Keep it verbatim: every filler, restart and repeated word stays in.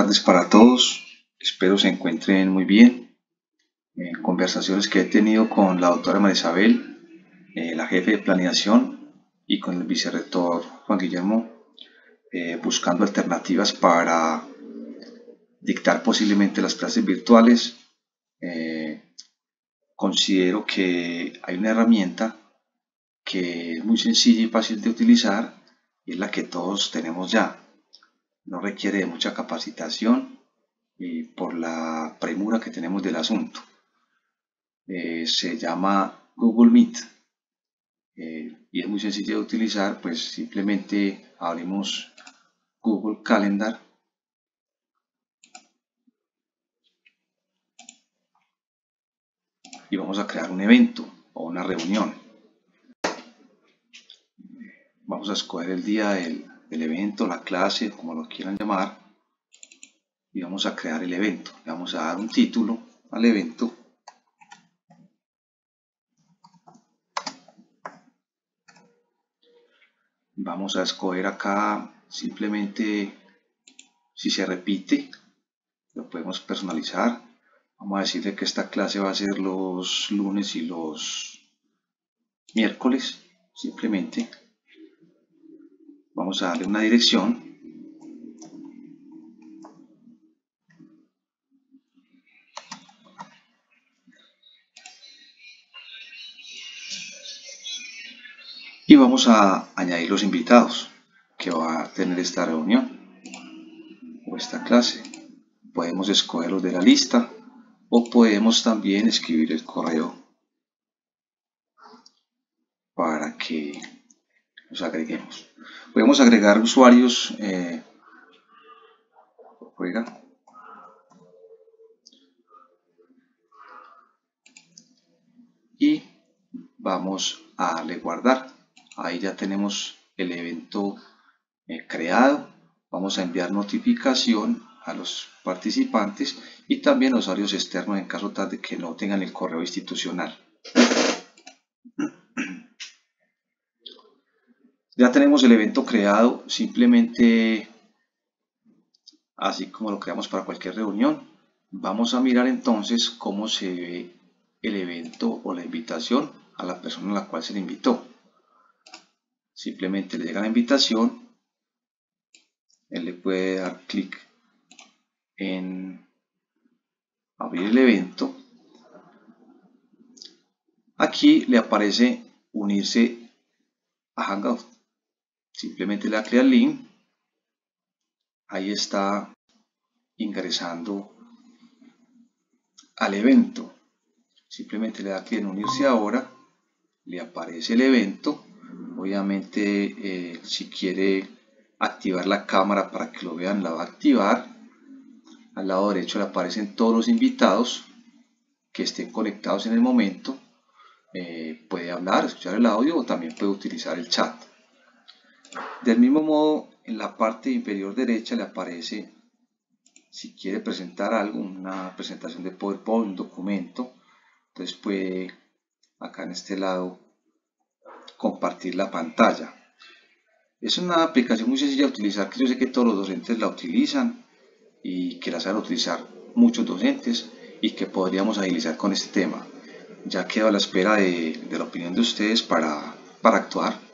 tardes para todos, espero se encuentren muy bien. En conversaciones que he tenido con la doctora María Isabel, eh, la jefe de planeación, y con el vicerrector Juan Guillermo, eh, buscando alternativas para dictar posiblemente las clases virtuales, eh, considero que hay una herramienta que es muy sencilla y fácil de utilizar, y es la que todos tenemos ya. No requiere de mucha capacitación y por la premura que tenemos del asunto. Eh, se llama Google Meet eh, y es muy sencillo de utilizar, pues simplemente abrimos Google Calendar. Y vamos a crear un evento o una reunión. Vamos a escoger el día del... el evento, la clase, como lo quieran llamar, y vamos a crear el evento. Le vamos a dar un título al evento . Vamos a escoger acá simplemente si se repite, lo podemos personalizar. Vamos a decirle que esta clase va a ser los lunes y los miércoles, simplemente. Vamos a darle una dirección. Y vamos a añadir los invitados que va a tener esta reunión o esta clase. Podemos escogerlos de la lista o podemos también escribir el correo para que los agreguemos. Podemos agregar usuarios, eh, oiga, y vamos a darle guardar. Ahí ya tenemos el evento eh, creado. Vamos a enviar notificación a los participantes y también a usuarios externos en caso tal de que no tengan el correo institucional. Ya tenemos el evento creado, simplemente así como lo creamos para cualquier reunión. Vamos a mirar entonces cómo se ve el evento o la invitación a la persona a la cual se le invitó. Simplemente le llega la invitación, él le puede dar clic en abrir el evento. Aquí le aparece unirse a Hangout. Simplemente le da clic al link, ahí está ingresando al evento. Simplemente le da clic en unirse ahora, le aparece el evento. Obviamente eh, si quiere activar la cámara para que lo vean, la va a activar. Al lado derecho le aparecen todos los invitados que estén conectados en el momento. Eh, puede hablar, escuchar el audio o también puede utilizar el chat. Del mismo modo, en la parte inferior derecha le aparece, si quiere presentar algo, una presentación de PowerPoint, un documento. Entonces puede, acá en este lado, compartir la pantalla. Es una aplicación muy sencilla de utilizar, que yo sé que todos los docentes la utilizan y que la saben utilizar muchos docentes y que podríamos agilizar con este tema. Ya quedo a la espera de, de la opinión de ustedes para, para actuar.